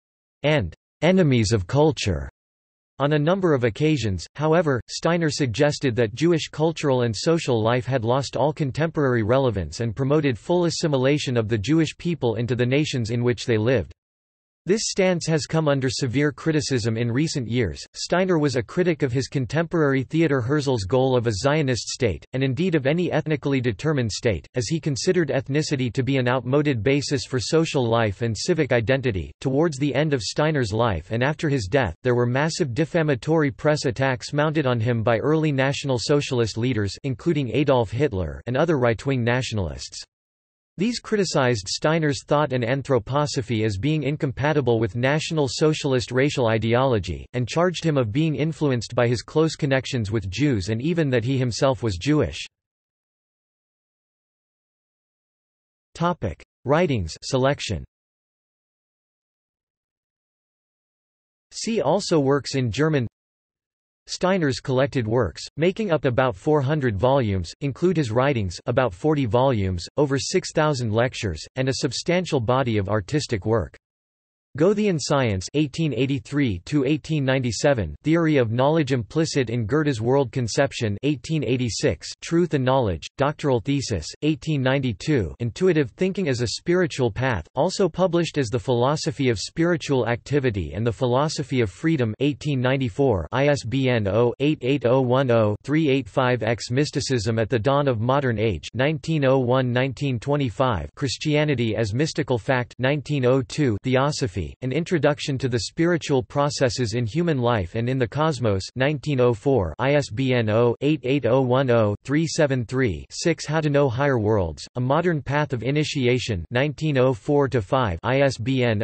and enemies of culture. On a number of occasions, however, Steiner suggested that Jewish cultural and social life had lost all contemporary relevance and promoted full assimilation of the Jewish people into the nations in which they lived. This stance has come under severe criticism in recent years. Steiner was a critic of his contemporary Theodor Herzl's goal of a Zionist state, and indeed of any ethnically determined state, as he considered ethnicity to be an outmoded basis for social life and civic identity. Towards the end of Steiner's life and after his death, there were massive defamatory press attacks mounted on him by early National Socialist leaders, including Adolf Hitler and other right-wing nationalists. These criticized Steiner's thought and anthroposophy as being incompatible with National Socialist racial ideology, and charged him of being influenced by his close connections with Jews and even that he himself was Jewish. Writings selection. See also works in German. Steiner's collected works, making up about 400 volumes, include his writings about 40 volumes, over 6,000 lectures, and a substantial body of artistic work. Goethean Science 1883–1897, Theory of Knowledge Implicit in Goethe's World Conception 1886, Truth and Knowledge, Doctoral Thesis, 1892, Intuitive Thinking as a Spiritual Path, also published as The Philosophy of Spiritual Activity and The Philosophy of Freedom 1894, ISBN 0-88010-385-X. Mysticism at the Dawn of Modern Age 1901–1925, Christianity as Mystical Fact 1902, Theosophy, An Introduction to the Spiritual Processes in Human Life and in the Cosmos 1904, ISBN 0-88010-373-6. How to Know Higher Worlds, A Modern Path of Initiation 1904–5, ISBN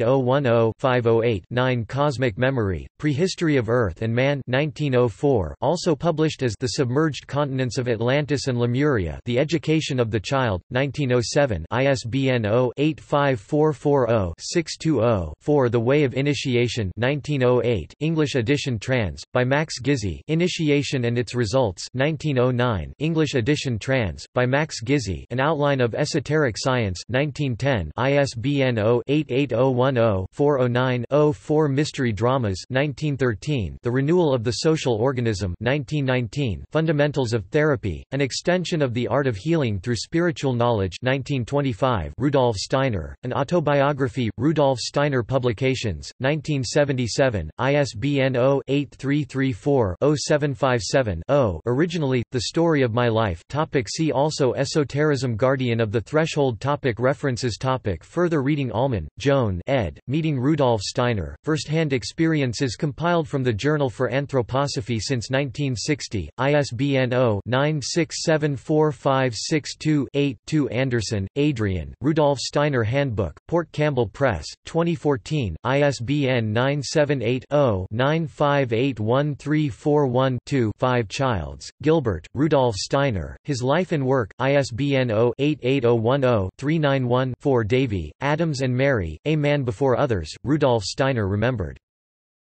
0-88010-508-9. Cosmic Memory, Prehistory of Earth and Man 1904, also published as The Submerged Continents of Atlantis and Lemuria, The Education of the Child, 1907, ISBN 0-85440-620-4. The Way of Initiation 1908, English edition trans, by Max Gizzi. Initiation and Its Results 1909, English edition trans, by Max Gizzi. An Outline of Esoteric Science 1910, ISBN 0-88010-409-04. Mystery Dramas 1913, The Renewal of the Social Organism 1919, Fundamentals of Therapy, An Extension of the Art of Healing Through Spiritual Knowledge 1925, Rudolf Steiner, An Autobiography, Rudolf Steiner Publications, 1977, ISBN 0-8334-0757-0. Originally, The Story of My Life. Topic. See also Esotericism. Guardian of the Threshold. Topic. References. Topic. Further reading. Allman, Joan, ed. Meeting Rudolf Steiner, First-Hand Experiences, compiled from the Journal for Anthroposophy since 1960, ISBN 0-9674562-8-2. Anderson, Adrian, Rudolf Steiner Handbook, Port Campbell Press, 2014, ISBN 978-0-9581341-2-5. Childs, Gilbert, Rudolf Steiner, His Life and Work, ISBN 0-88010-391-4. Davey, Adams and Mary, A Man Before Others, Rudolf Steiner Remembered.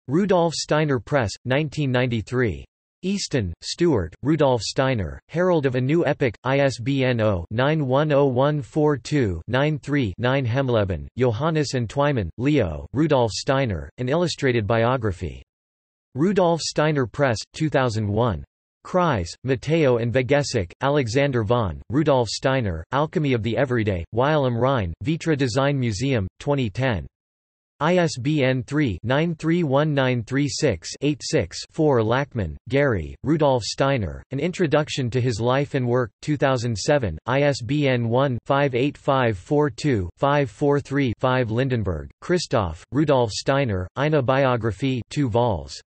Rudolf Steiner Press, 1993. Easton, Stewart, Rudolf Steiner, Herald of a New Epoch, ISBN 0-910142-93-9. Hemleben, Johannes and Twyman, Leo, Rudolf Steiner, An Illustrated Biography. Rudolf Steiner Press, 2001. Kreis, Matteo and Vegesic, Alexander von, Rudolf Steiner, Alchemy of the Everyday, Weil am Rhein, Vitra Design Museum, 2010. ISBN 3-931936-86-4. Lachman, Gary, Rudolf Steiner, An Introduction to His Life and Work, 2007, ISBN 1-58542-543-5. Lindenberg, Christoph, Rudolf Steiner, Eine Biographie, 2 vols.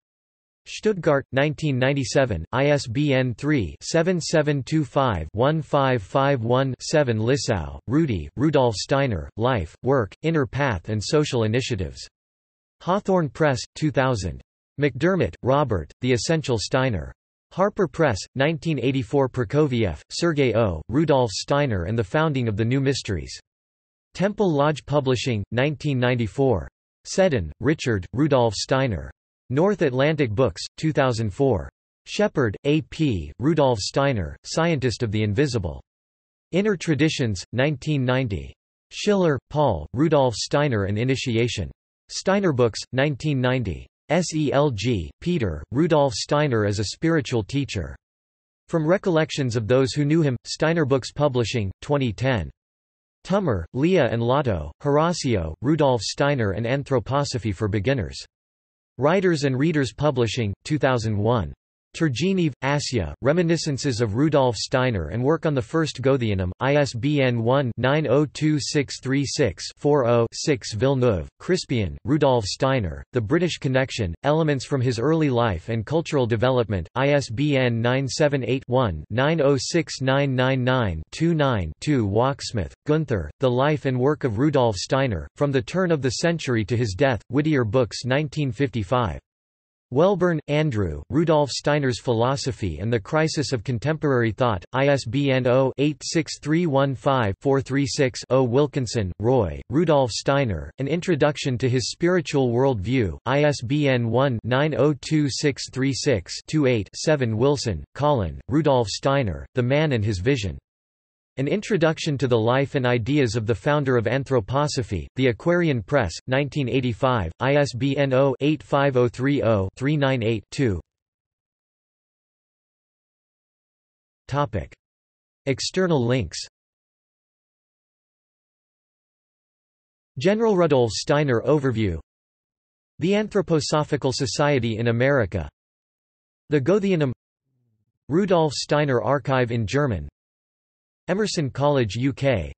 Stuttgart, 1997, ISBN 3-7725-1551-7. Lissau, Rudi, Rudolf Steiner, Life, Work, Inner Path and Social Initiatives. Hawthorne Press, 2000. McDermott, Robert, The Essential Steiner. Harper Press, 1984. Prokofiev, Sergei O., Rudolf Steiner and the Founding of the New Mysteries. Temple Lodge Publishing, 1994. Seddon, Richard, Rudolf Steiner. North Atlantic Books, 2004. Shepard, A.P., Rudolf Steiner, Scientist of the Invisible. Inner Traditions, 1990. Schiller, Paul, Rudolf Steiner and Initiation. Steiner Books, 1990. SELG, Peter, Rudolf Steiner as a Spiritual Teacher. From Recollections of Those Who Knew Him, Steiner Books Publishing, 2010. Tummer, Leah and Lotto, Horacio, Rudolf Steiner and Anthroposophy for Beginners. Writers and Readers Publishing, 2001. Turgenev, Asya, Reminiscences of Rudolf Steiner and Work on the First Goetheanum, ISBN 1-902636-40-6. Villeneuve, Crispian, Rudolf Steiner, The British Connection, Elements from His Early Life and Cultural Development, ISBN 978-1-906999-29-2. Wachsmith, Gunther, The Life and Work of Rudolf Steiner, From the Turn of the Century to His Death, Whittier Books 1955. Welburn, Andrew, Rudolf Steiner's Philosophy and the Crisis of Contemporary Thought, ISBN 0-86315-436-0. Wilkinson, Roy, Rudolf Steiner, An Introduction to His Spiritual World View, ISBN 1-902636-28-7. Wilson, Colin, Rudolf Steiner, The Man and His Vision. An Introduction to the Life and Ideas of the Founder of Anthroposophy, The Aquarian Press, 1985, ISBN 0-85030-398-2. External links. General Rudolf Steiner Overview. The Anthroposophical Society in America. The Goetheanum. Rudolf Steiner Archive in German. Emerson College UK.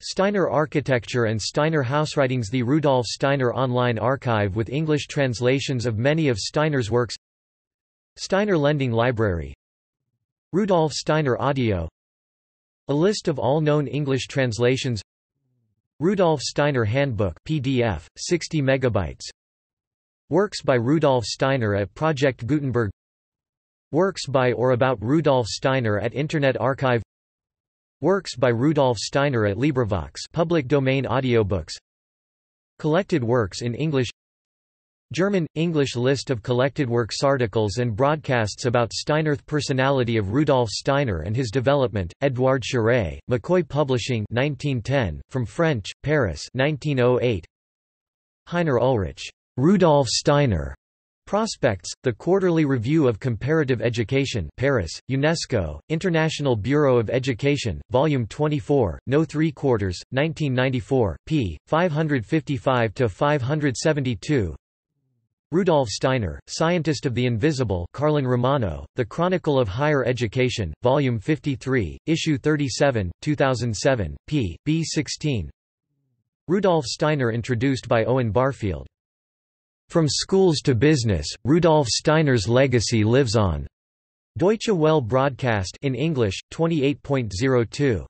Steiner Architecture and Steiner Housewritings. The Rudolf Steiner Online Archive with English translations of many of Steiner's works. Steiner Lending Library. Rudolf Steiner Audio. A list of all known English translations. Rudolf Steiner Handbook PDF, 60 MB. Works by Rudolf Steiner at Project Gutenberg. Works by or about Rudolf Steiner at Internet Archive. Works by Rudolf Steiner at LibriVox, public domain audiobooks. Collected works in English. German English list of collected works, articles and broadcasts about Steiner. Personality of Rudolf Steiner and his development. Édouard Schuré, McCoy Publishing, 1910. From French, Paris, 1908. Heiner Ulrich, Rudolf Steiner. Prospects, The Quarterly Review of Comparative Education, Paris, UNESCO, International Bureau of Education, Volume 24, No. 3 quarters, 1994, p. 555–572. Rudolf Steiner, Scientist of the Invisible, Carlin Romano, The Chronicle of Higher Education, Volume 53, Issue 37, 2007, p. B16. Rudolf Steiner introduced by Owen Barfield. From Schools to Business, Rudolf Steiner's Legacy Lives On. Deutsche Welle Broadcast in English, 28.02.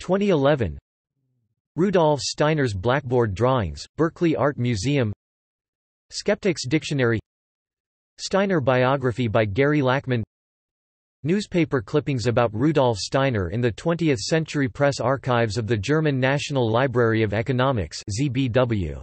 2011. Rudolf Steiner's Blackboard Drawings, Berkeley Art Museum. Skeptics Dictionary. Steiner Biography by Gary Lachman. Newspaper clippings about Rudolf Steiner in the 20th Century Press Archives of the German National Library of Economics (ZBW).